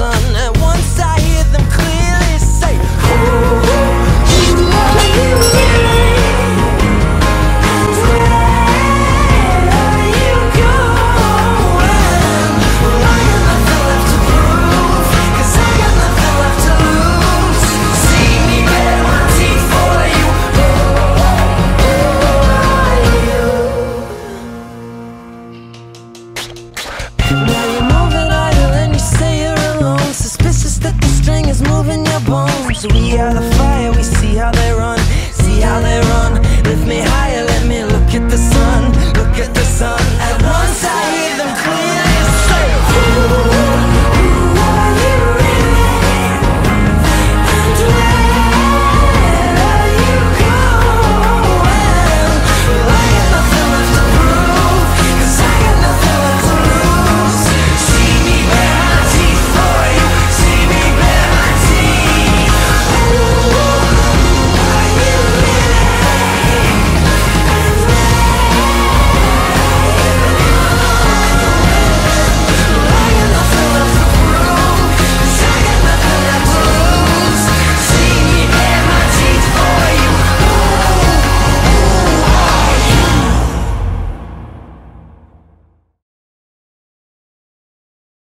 sun. And once I hear them clearly say, oh, you love me. We are the